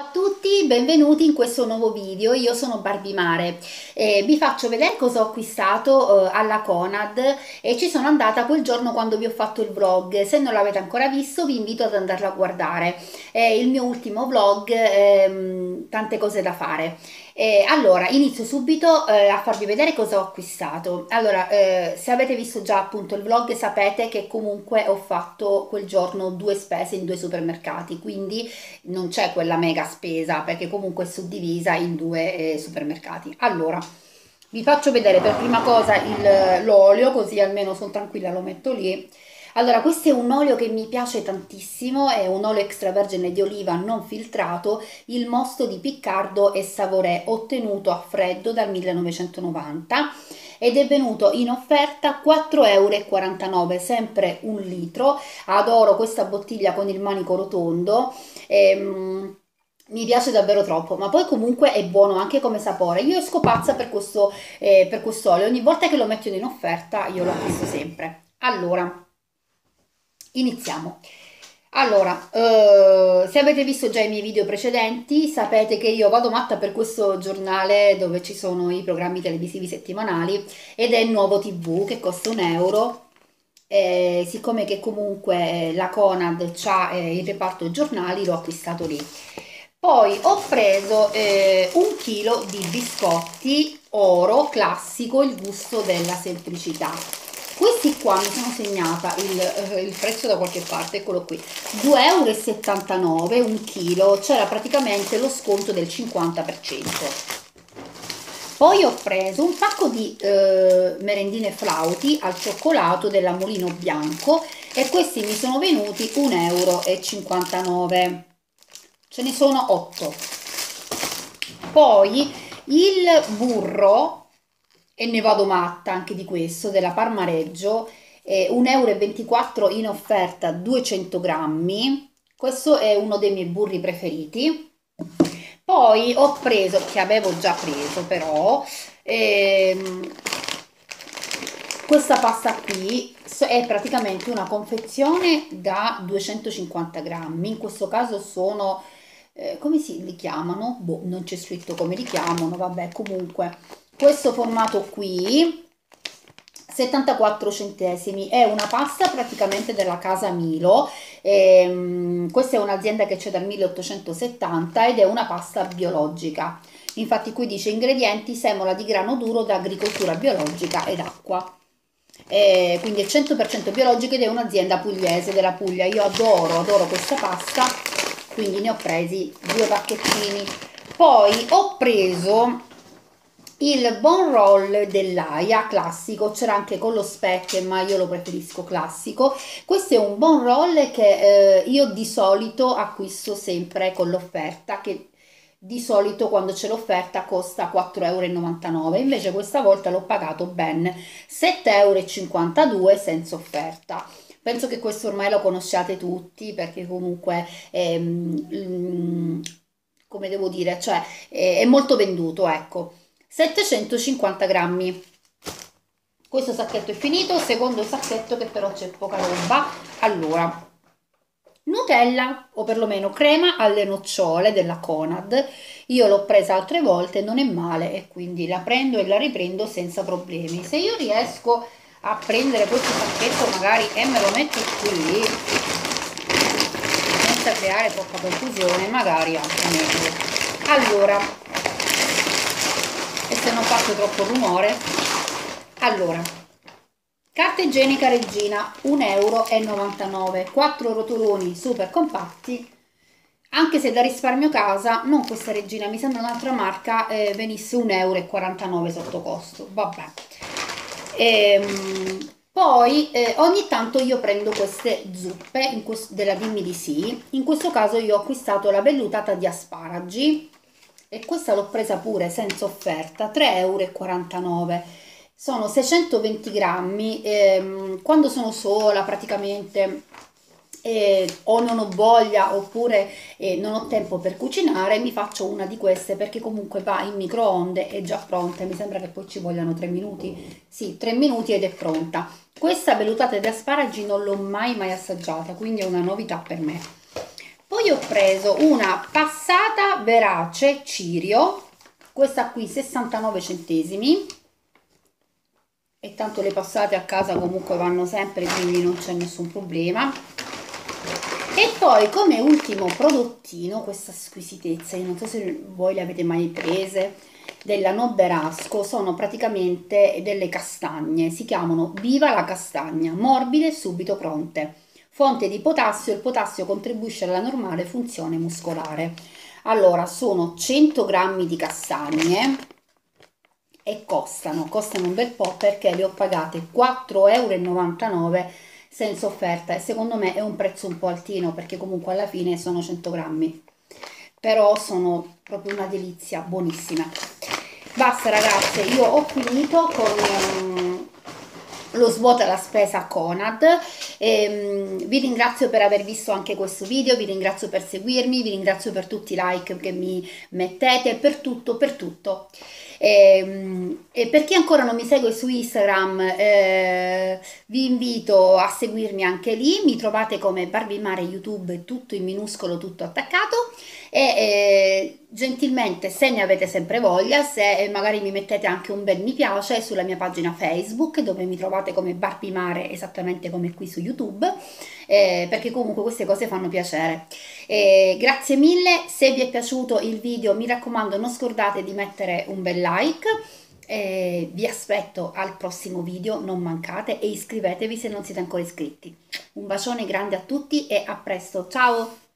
Ciao a tutti, benvenuti in questo nuovo video. Io sono Barbimare e vi faccio vedere cosa ho acquistato alla Conad e ci sono andata quel giorno quando vi ho fatto il vlog. Se non l'avete ancora visto vi invito ad andarlo a guardare, è il mio ultimo vlog, tante cose da fare. Allora inizio subito a farvi vedere cosa ho acquistato. Allora se avete visto già appunto il vlog sapete che comunque ho fatto quel giorno due spese in due supermercati, quindi non c'è quella mega spesa perché comunque è suddivisa in due supermercati. Allora vi faccio vedere per prima cosa l'olio, così almeno sono tranquilla, lo metto lì. Allora questo è un olio che mi piace tantissimo, è un olio extravergine di oliva non filtrato, il mosto di Piccardo e Savoré, ottenuto a freddo dal 1990 ed è venuto in offerta €4,49, sempre un litro. Adoro questa bottiglia con il manico rotondo, mi piace davvero troppo, ma poi comunque è buono anche come sapore. Io esco pazza per questo olio, ogni volta che lo mettono in offerta io lo acquisto sempre. Allora iniziamo. Allora se avete visto già i miei video precedenti sapete che io vado matta per questo giornale dove ci sono i programmi televisivi settimanali ed è il nuovo TV che costa €1. Siccome che comunque la Conad c'ha il reparto giornali, l'ho acquistato lì. Poi ho preso un chilo di biscotti Oro classico, il gusto della semplicità. Questi qua mi sono segnata il prezzo da qualche parte, eccolo qui, €2,79 un chilo, c'era praticamente lo sconto del 50%. Poi ho preso un pacco di merendine flauti al cioccolato della Mulino Bianco e questi mi sono venuti €1,59, ce ne sono 8. Poi il burro, e ne vado matta anche di questo, della Parmareggio, €1,24 in offerta, 200 grammi, questo è uno dei miei burri preferiti. Poi ho preso, che avevo già preso però, questa pasta qui è praticamente una confezione da 250 grammi, in questo caso sono, come si li chiamano? Boh, non c'è scritto come li chiamano, vabbè, comunque questo formato qui, 74 centesimi, è una pasta praticamente della casa Milo, questa è un'azienda che c'è dal 1870 ed è una pasta biologica. Infatti qui dice ingredienti: semola di grano duro da agricoltura biologica ed acqua, quindi è 100% biologica ed è un'azienda pugliese, della Puglia. Io adoro questa pasta, quindi ne ho presi due pacchettini. Poi ho preso il bon roll dell'Aia classico, c'era anche con lo speck ma io lo preferisco classico. Questo è un bon roll che io di solito acquisto sempre con l'offerta, che di solito quando c'è l'offerta costa €4,99, invece questa volta l'ho pagato ben €7,52 senza offerta. Penso che questo ormai lo conosciate tutti perché comunque come devo dire, cioè è molto venduto, ecco. 750 grammi. Questo sacchetto è finito, secondo sacchetto che però c'è poca roba. Allora, Nutella, o perlomeno crema alle nocciole della Conad, io l'ho presa altre volte, non è male e quindi la prendo e la riprendo senza problemi. Se io riesco a prendere questo sacchetto magari e me lo metto qui senza creare troppa confusione, magari anche meglio. Allora, e se non faccio troppo rumore. Allora, carta igienica Regina, €1,99, 4 rotoloni super compatti, anche se da risparmio casa, non questa Regina, mi sembra un'altra marca, venisse €1,49 sotto costo, vabbè. Poi ogni tanto io prendo queste zuppe della Dimmi di Sì. In questo caso io ho acquistato la vellutata di asparagi e questa l'ho presa pure senza offerta, €3,49, sono 620 grammi. Quando sono sola praticamente o non ho voglia oppure non ho tempo per cucinare, mi faccio una di queste perché comunque va in microonde, è già pronta, mi sembra che poi ci vogliano 3 minuti, sì, 3 minuti ed è pronta. Questa vellutata di asparagi non l'ho mai assaggiata, quindi è una novità per me. Poi ho preso una passata verace Cirio, questa qui 69 centesimi, e tanto le passate a casa comunque vanno sempre, quindi non c'è nessun problema. E poi come ultimo prodottino, questa squisitezza, io non so se voi le avete mai prese, della Noberasco, sono praticamente delle castagne, si chiamano Viva la Castagna, morbide e subito pronte, fonte di potassio, il potassio contribuisce alla normale funzione muscolare. Allora, sono 100 grammi di castagne e costano un bel po', perché le ho pagate 4,99 € senza offerta, e secondo me è un prezzo un po' altino, perché comunque alla fine sono 100 grammi, però sono proprio una delizia, buonissima. Basta ragazze, io ho finito con lo svuota la spesa Conad, vi ringrazio per aver visto anche questo video, vi ringrazio per seguirmi, vi ringrazio per tutti i like che mi mettete, per tutto. E per chi ancora non mi segue su Instagram, vi invito a seguirmi anche lì, mi trovate come Barbimare YouTube, tutto in minuscolo, tutto attaccato, e gentilmente, se ne avete sempre voglia, se magari mi mettete anche un bel mi piace sulla mia pagina Facebook, dove mi trovate come Barbimare, esattamente come qui su YouTube, perché comunque queste cose fanno piacere. Grazie mille, se vi è piaciuto il video mi raccomando non scordate di mettere un bel like, vi aspetto al prossimo video, non mancate, e iscrivetevi se non siete ancora iscritti. Un bacione grande a tutti e a presto, ciao!